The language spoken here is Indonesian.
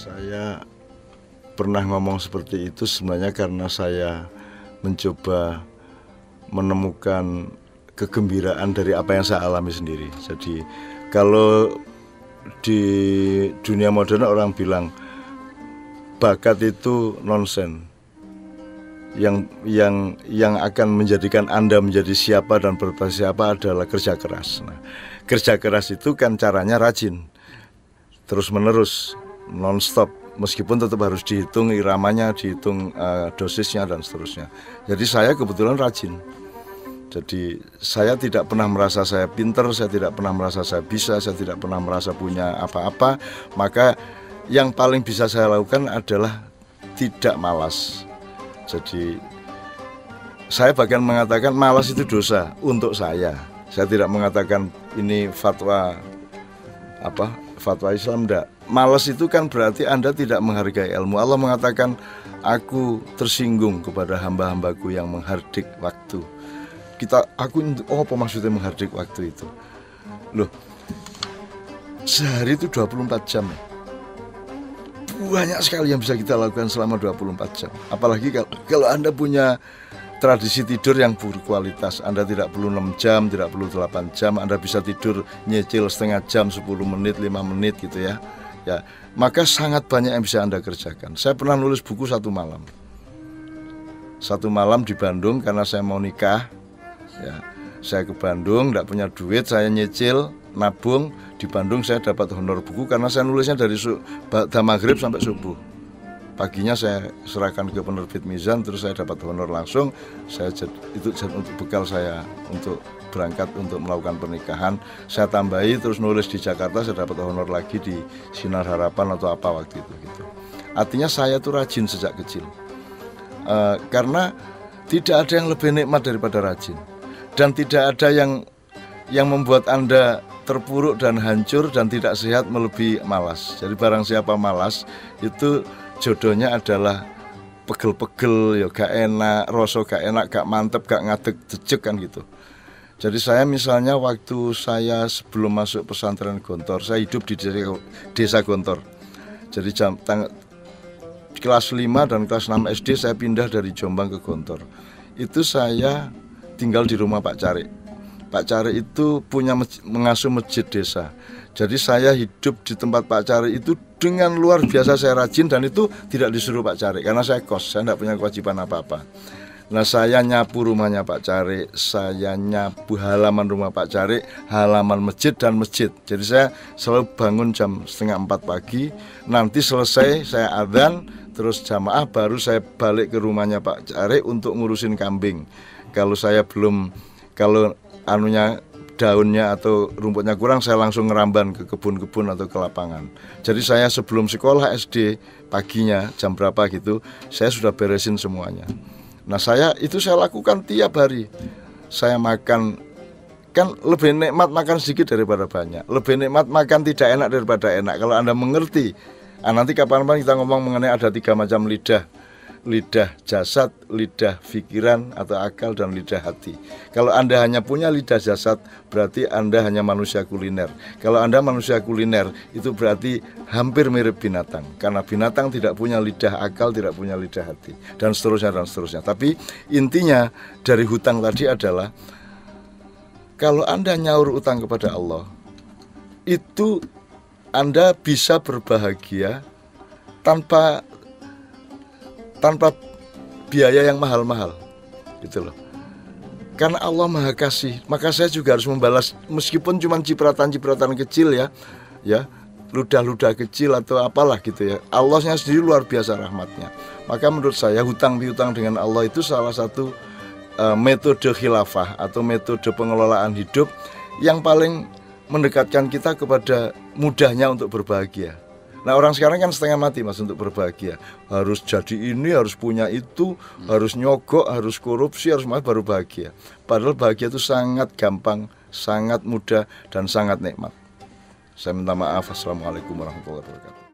Saya pernah ngomong seperti itu sebenarnya karena saya mencoba menemukan kegembiraan dari apa yang saya alami sendiri. Jadi kalau di dunia modern orang bilang bakat itu nonsen. Yang akan menjadikan Anda menjadi siapa dan berprestasi apa adalah kerja keras. Nah, kerja keras itu kan caranya rajin, terus menerus, non-stop, meskipun tetap harus dihitung iramanya, dihitung dosisnya dan seterusnya. Jadi saya kebetulan rajin. Jadi saya tidak pernah merasa saya pinter, saya tidak pernah merasa saya bisa, saya tidak pernah merasa punya apa-apa. Maka yang paling bisa saya lakukan adalah tidak malas. Jadi saya bahkan mengatakan malas itu dosa untuk saya. Saya tidak mengatakan ini fatwa apa, fatwa Islam, enggak. Malas itu kan berarti Anda tidak menghargai ilmu. Allah mengatakan aku tersinggung kepada hamba-hambaku yang menghardik waktu. Apa maksudnya menghardik waktu itu? Loh, sehari itu 24 jam ya. Banyak sekali yang bisa kita lakukan selama 24 jam. Apalagi kalau Anda punya tradisi tidur yang berkualitas. Anda tidak perlu 6 jam, tidak perlu 8 jam. Anda bisa tidur nyicil setengah jam, 10 menit, 5 menit gitu ya. Ya, maka sangat banyak yang bisa Anda kerjakan. Saya pernah nulis buku satu malam. Satu malam di Bandung karena saya mau nikah. Ya, saya ke Bandung, tidak punya duit, saya nyicil, nabung. Di Bandung saya dapat honor buku karena saya nulisnya dari maghrib sampai subuh. Paginya saya serahkan ke penerbit Mizan, terus saya dapat honor langsung. Itu untuk bekal saya untuk berangkat untuk melakukan pernikahan. Saya tambahi terus nulis di Jakarta, saya dapat honor lagi di Sinar Harapan atau apa waktu itu. Gitu. Artinya saya tuh rajin sejak kecil. Karena tidak ada yang lebih nikmat daripada rajin. Dan tidak ada yang membuat Anda terpuruk dan hancur dan tidak sehat melebihi malas. Jadi barang siapa malas itu jodohnya adalah pegel-pegel, ya gak enak, rasa gak enak, gak mantep, gak ngadeg, jejek kan gitu. Jadi saya misalnya waktu saya sebelum masuk pesantren Gontor, saya hidup di desa Gontor. Jadi kelas 5 dan kelas 6 SD saya pindah dari Jombang ke Gontor. Itu saya tinggal di rumah Pak Carik. Pak Carik itu punya mengasuh masjid desa. Jadi saya hidup di tempat Pak Carik itu dengan luar biasa saya rajin dan itu tidak disuruh Pak Carik karena saya kos, saya tidak punya kewajiban apa-apa. Nah, saya nyapu rumahnya Pak Carik, saya nyapu halaman rumah Pak Carik, halaman masjid dan masjid. Jadi saya selalu bangun jam 3:30 pagi, nanti selesai saya adzan, terus jamaah baru saya balik ke rumahnya Pak Carik untuk ngurusin kambing. Kalau daunnya atau rumputnya kurang, saya langsung ngeramban ke kebun-kebun atau ke lapangan. Jadi saya sebelum sekolah SD paginya jam berapa gitu, saya sudah beresin semuanya. Nah, saya lakukan tiap hari. Saya makan, kan lebih nikmat makan sedikit daripada banyak. Lebih nikmat makan tidak enak daripada enak. Kalau Anda mengerti, nanti kapan-kapan kita ngomong mengenai ada 3 macam lidah. Lidah jasad, lidah pikiran atau akal, dan lidah hati. Kalau Anda hanya punya lidah jasad, berarti Anda hanya manusia kuliner. Kalau Anda manusia kuliner, itu berarti hampir mirip binatang. Karena binatang tidak punya lidah akal, tidak punya lidah hati, dan seterusnya, dan seterusnya. Tapi intinya dari hutang tadi adalah, kalau Anda nyaur utang kepada Allah, itu Anda bisa berbahagia tanpa biaya yang mahal-mahal gitu loh, karena Allah Maha Kasih. Maka saya juga harus membalas meskipun cuma cipratan-cipratan kecil ya ludah-ludah kecil atau apalah gitu ya. Allahnya sendiri luar biasa rahmatnya. Maka menurut saya hutang piutang dengan Allah itu salah satu metode khilafah atau metode pengelolaan hidup yang paling mendekatkan kita kepada mudahnya untuk berbahagia. Nah, orang sekarang kan setengah mati Mas untuk berbahagia. Harus jadi ini, harus punya itu, harus nyogok, harus korupsi, harus malah baru bahagia. Padahal bahagia itu sangat gampang, sangat mudah, dan sangat nikmat. Saya minta maaf. Assalamualaikum warahmatullahi wabarakatuh.